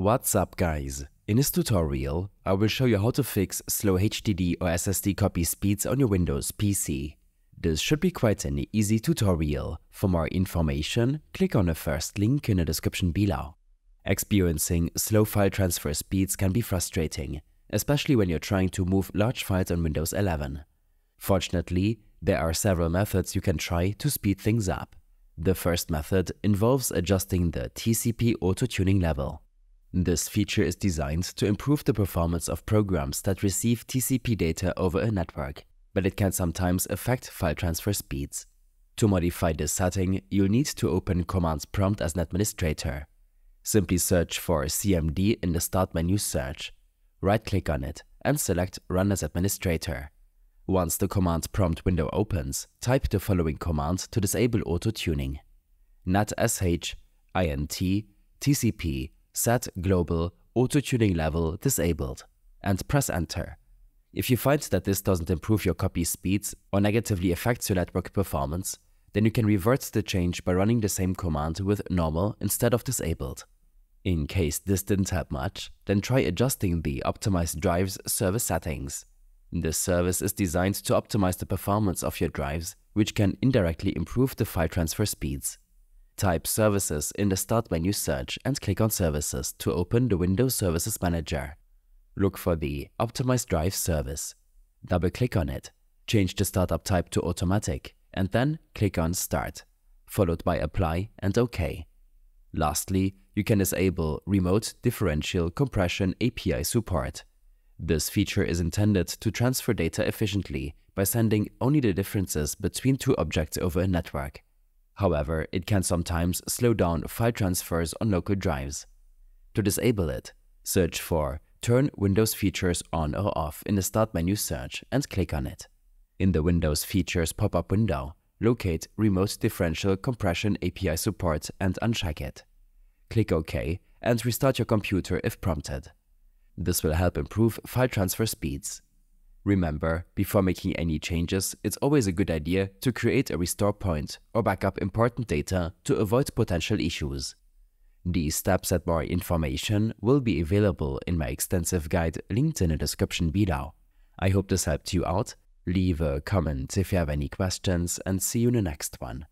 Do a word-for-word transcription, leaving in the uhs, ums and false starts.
What's up guys, in this tutorial I will show you how to fix slow H D D or S S D copy speeds on your Windows P C. This should be quite an easy tutorial. For more information, click on the first link in the description below. Experiencing slow file transfer speeds can be frustrating, especially when you're trying to move large files on Windows eleven. Fortunately, there are several methods you can try to speed things up. The first method involves adjusting the T C P auto-tuning level. This feature is designed to improve the performance of programs that receive T C P data over a network, but it can sometimes affect file transfer speeds. To modify this setting, you'll need to open Command Prompt as an administrator. Simply search for C M D in the Start menu search, right-click on it, and select Run as Administrator. Once the Command Prompt window opens, type the following command to disable auto-tuning: netsh int tcp set global auto-tuning level disabled, and press enter. If you find that this doesn't improve your copy speeds or negatively affects your network performance, then you can revert the change by running the same command with normal instead of disabled. In case this didn't help much, then try adjusting the Optimize Drives service settings. This service is designed to optimize the performance of your drives, which can indirectly improve the file transfer speeds. Type Services in the Start menu search and click on Services to open the Windows Services Manager. Look for the Optimize Drive service. Double-click on it, change the startup type to Automatic, and then click on Start, followed by Apply and OK. Lastly, you can disable Remote Differential Compression A P I Support. This feature is intended to transfer data efficiently by sending only the differences between two objects over a network. However, it can sometimes slow down file transfers on local drives. To disable it, search for Turn Windows Features On or Off in the Start menu search and click on it. In the Windows Features pop-up window, locate Remote Differential Compression A P I Support and uncheck it. Click OK and restart your computer if prompted. This will help improve file transfer speeds. Remember, before making any changes, it's always a good idea to create a restore point or back up important data to avoid potential issues. These steps and more information will be available in my extensive guide linked in the description below. I hope this helped you out. Leave a comment if you have any questions and see you in the next one.